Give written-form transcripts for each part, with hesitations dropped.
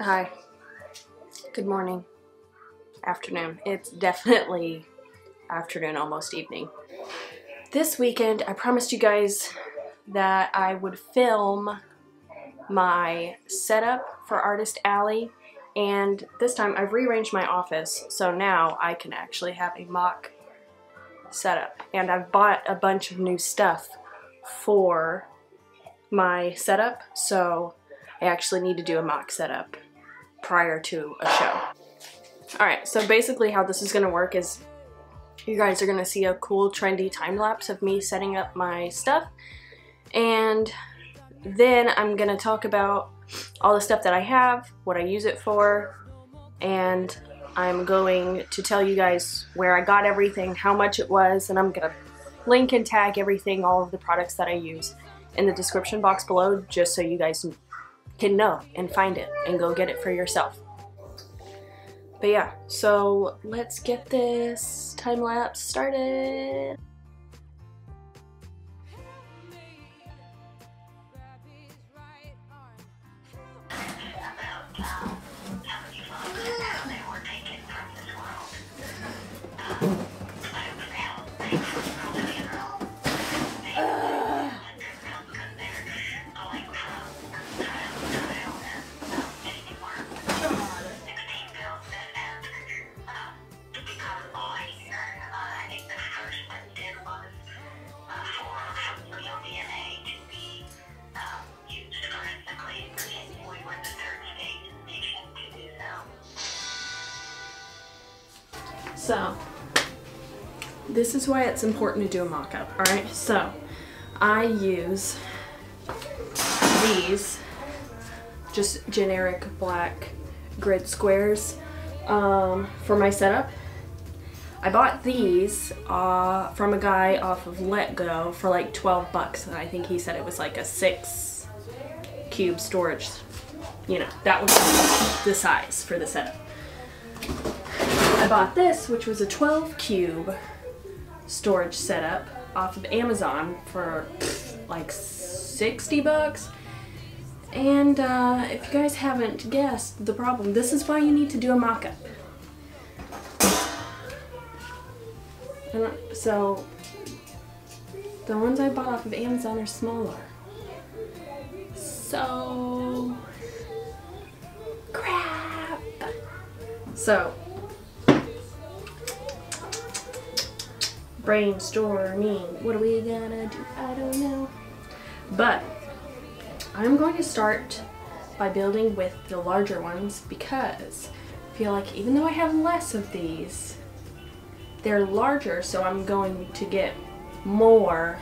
Hi. Good morning. Afternoon. It's definitely afternoon, almost evening. This weekend, I promised you guys that I would film my setup for Artist Alley, and this time I've rearranged my office, so now I can actually have a mock setup. And I've bought a bunch of new stuff for my setup, so I actually need to do a mock setup prior to a show. Alright, so basically how this is going to work is you guys are going to see a cool trendy time lapse of me setting up my stuff, and then I'm going to talk about all the stuff that I have, what I use it for, and I'm going to tell you guys where I got everything, how much it was, and I'm going to link and tag everything, all of the products that I use in the description box below, just so you guys can know and find it and go get it for yourself. But yeah, so let's get this time lapse started. So, this is why it's important to do a mock-up, alright? So, I use these just generic black grid squares for my setup. I bought these from a guy off of Letgo for like 12 bucks, and I think he said it was like a 6 cube storage, you know, that was the size for the setup. I bought this, which was a 12 cube storage setup off of Amazon for like 60 bucks. And if you guys haven't guessed the problem, this is why you need to do a mock-up. So the ones I bought off of Amazon are smaller. So crap. So brainstorming. What are we gonna do? I don't know. But I'm going to start by building with the larger ones because I feel like even though I have less of these, they're larger, so I'm going to get more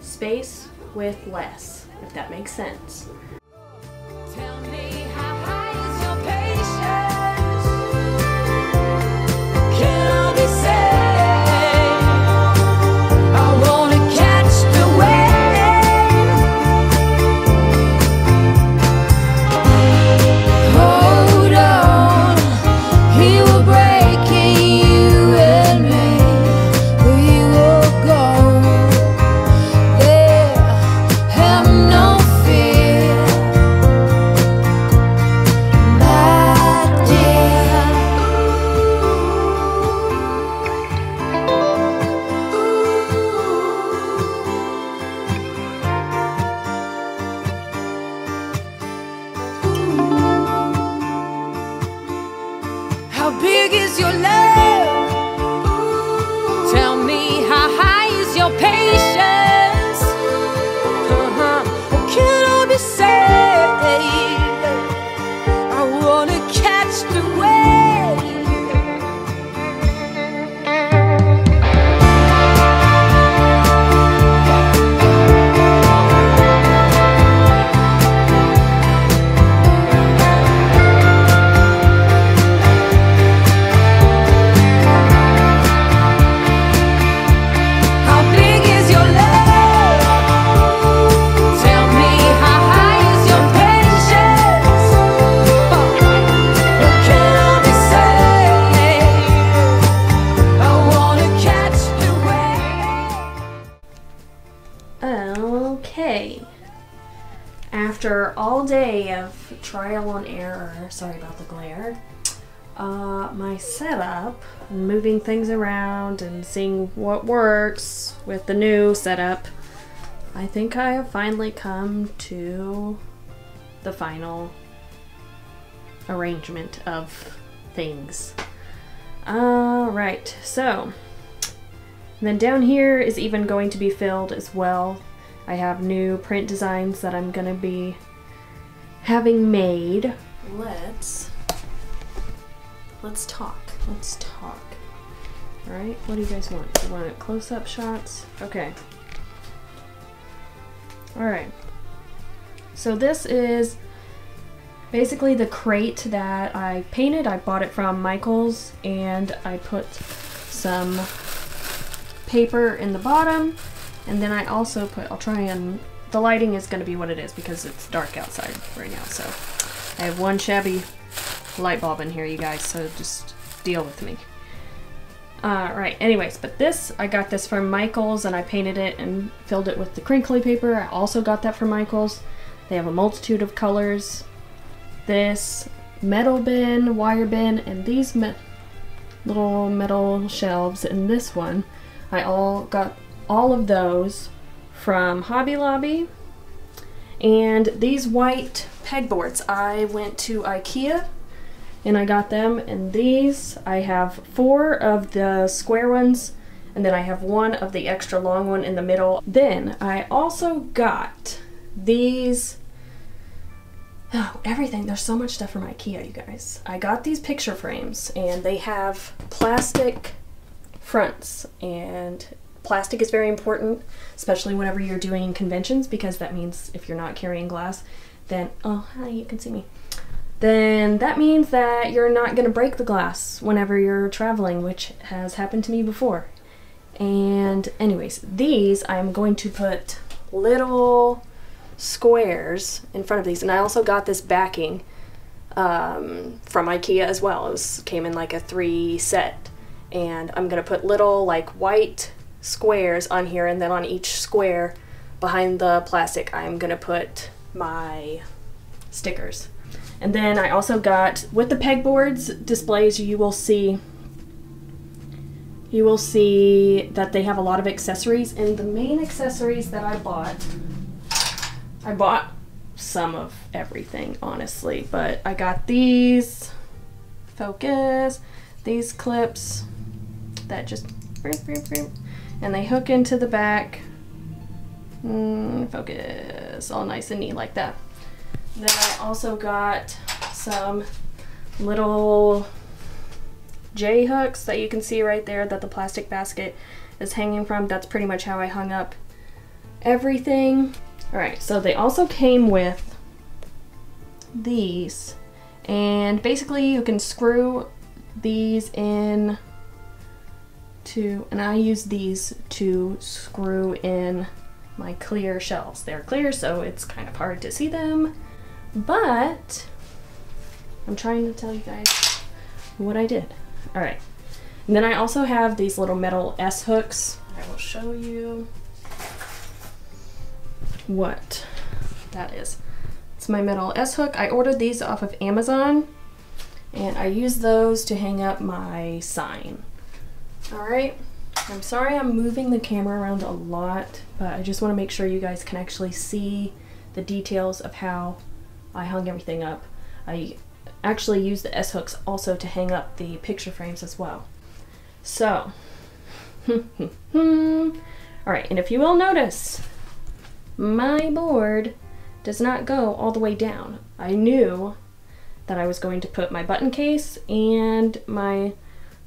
space with less, if that makes sense. trial on error, sorry about the glare, my setup, moving things around and seeing what works with the new setup, I think I have finally come to the final arrangement of things. Alright, so then down here is even going to be filled as well. I have new print designs that I'm gonna be having made. Let's talk. All right, what do you guys want? You want close-up shots? Okay. All right. So this is basically the crate that I painted. I bought it from Michael's and I put some paper in the bottom. And then I also put, I'll try and, the lighting is going to be what it is because it's dark outside right now, so I have one shabby light bulb in here, you guys, so just deal with me. Right, anyways, but this, I got this from Michael's and I painted it and filled it with the crinkly paper. I also got that from Michael's. They have a multitude of colors. This metal bin, wire bin, and these little metal shelves, and this one, I all got all of those from Hobby Lobby. And these white pegboards, I went to IKEA and I got them, and these, I have 4 of the square ones and then I have 1 of the extra long one in the middle. Then I also got these, oh, everything, there's so much stuff from IKEA, you guys. I got these picture frames and they have plastic fronts, and plastic is very important, especially whenever you're doing conventions, because that means if you're not carrying glass, then, oh, hi, you can see me. Then that means that you're not going to break the glass whenever you're traveling, which has happened to me before. And anyways, these, I'm going to put little squares in front of these. And I also got this backing from IKEA as well. It came in like a 3 set. And I'm going to put little like white squares on here, and then on each square behind the plastic I'm gonna put my stickers. And then I also got, with the pegboards displays, you will see that they have a lot of accessories, and the main accessories that I bought some of everything, honestly, but I got these focus, these clips that just, and they hook into the back, focus, all nice and neat like that. Then I also got some little J-hooks that you can see right there that the plastic basket is hanging from. That's pretty much how I hung up everything. Alright, so they also came with these, and basically you can screw these in to, and I use these to screw in my clear shells. They're clear, so it's kind of hard to see them, but I'm trying to tell you guys what I did. All right, and then I also have these little metal S hooks. I will show you what that is. It's my metal S hook. I ordered these off of Amazon, and I use those to hang up my sign. Alright, I'm sorry I'm moving the camera around a lot, but I just want to make sure you guys can actually see the details of how I hung everything up. I actually used the S-hooks also to hang up the picture frames as well. So, alright, and if you will notice, my board does not go all the way down. I knew that I was going to put my button case and my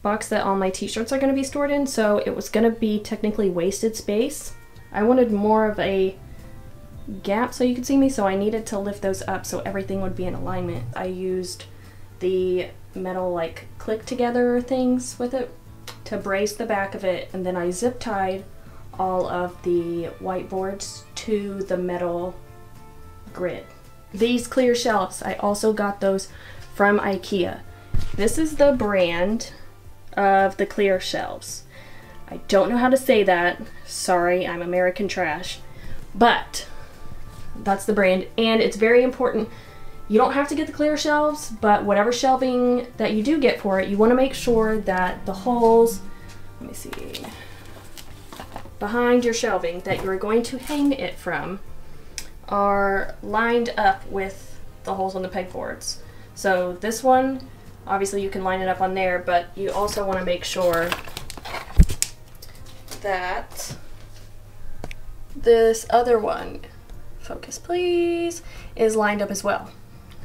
box that all my t-shirts are going to be stored in, so it was going to be technically wasted space. I wanted more of a gap so you could see me, so I needed to lift those up so everything would be in alignment. I used the metal like click together things with it to brace the back of it, and then I zip tied all of the whiteboards to the metal grid. These clear shelves, I also got those from IKEA. This is the brand of the clear shelves. I don't know how to say that. Sorry, I'm American trash. But that's the brand, and it's very important. You don't have to get the clear shelves, but whatever shelving that you do get for it, you want to make sure that the holes, let me see, behind your shelving that you're going to hang it from are lined up with the holes on the pegboards. So this one, obviously you can line it up on there, but you also want to make sure that this other one, focus please, is lined up as well.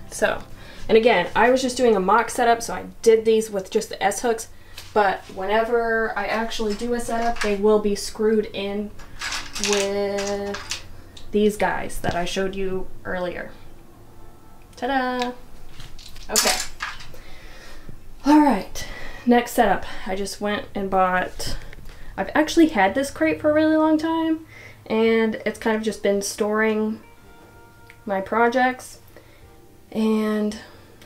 So, and again, I was just doing a mock setup, so I did these with just the S-hooks, but whenever I actually do a setup, they will be screwed in with these guys that I showed you earlier. Ta-da! Okay. All right, next setup. I just went and bought, I've actually had this crate for a really long time, and it's kind of just been storing my projects. And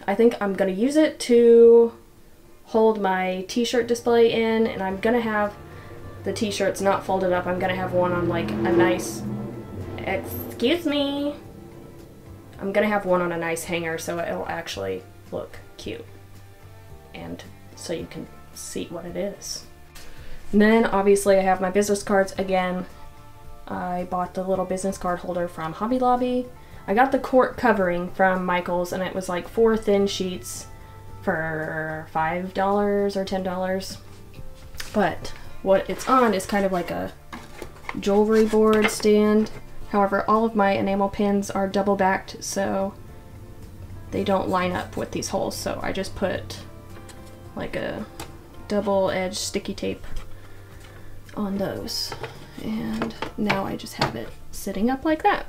I think I'm going to use it to hold my t-shirt display in, and I'm going to have the t-shirts not folded up. I'm going to have one on like a nice, excuse me, I'm going to have one on a nice hanger so it'll actually look cute. And so you can see what it is. And then obviously I have my business cards again. I bought the little business card holder from Hobby Lobby. I got the cork covering from Michael's, and it was like 4 thin sheets for $5 or $10. But what it's on is kind of like a jewelry board stand. However, all of my enamel pins are double-backed, so they don't line up with these holes. So I just put like a double-edged sticky tape on those. And now I just have it sitting up like that.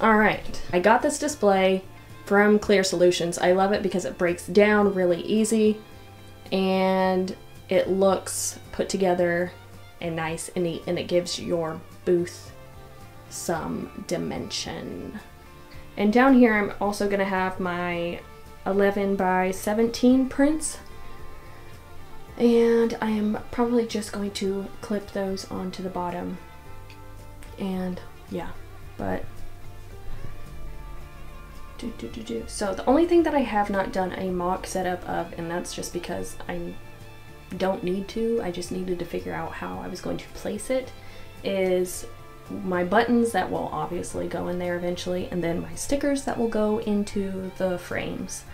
Alright, I got this display from Clear Solutions. I love it because it breaks down really easy and it looks put together and nice and neat, and it gives your booth some dimension. And down here I'm also going to have my 11x17 prints, and I am probably just going to clip those onto the bottom. And yeah, but so the only thing that I have not done a mock setup of, and that's just because I don't need to, I just needed to figure out how I was going to place it, is my buttons that will obviously go in there eventually, and then my stickers that will go into the frames.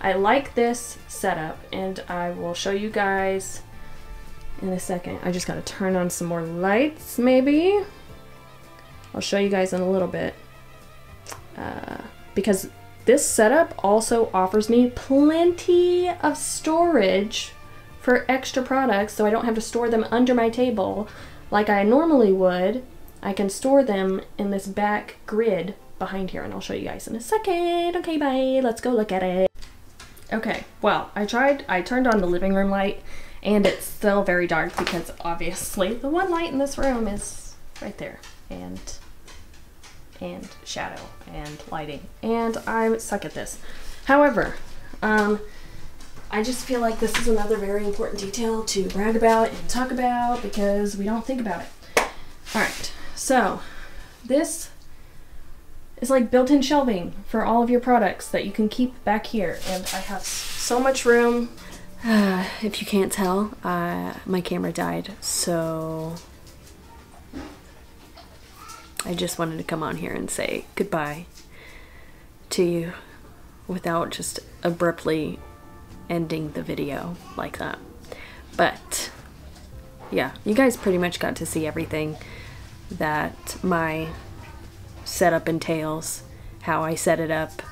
I like this setup, and I will show you guys in a second. I just gotta turn on some more lights maybe. I'll show you guys in a little bit. Because this setup also offers me plenty of storage for extra products, so I don't have to store them under my table like I normally would. I can store them in this back grid behind here, and I'll show you guys in a second. Okay, bye, let's go look at it. Okay, well, I turned on the living room light, and it's still very dark because obviously the one light in this room is right there, and shadow and lighting, and I suck at this. However, I just feel like this is another very important detail to brag about and talk about because we don't think about it. All right, so this is like built-in shelving for all of your products that you can keep back here, and I have so much room. If you can't tell, my camera died, so I just wanted to come on here and say goodbye to you without just abruptly ending the video like that. But yeah, you guys pretty much got to see everything that my setup entails, how I set it up,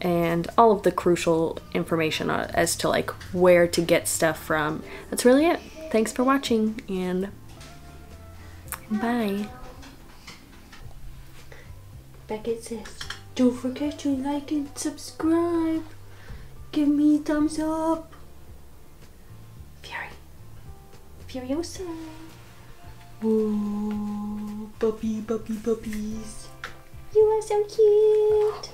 and all of the crucial information as to like where to get stuff from. That's really it. Thanks for watching, and bye. Back it says, don't forget to like and subscribe. Give me a thumbs up. Fury. Furiosa. Whoa, puppy, puppies. You are so cute.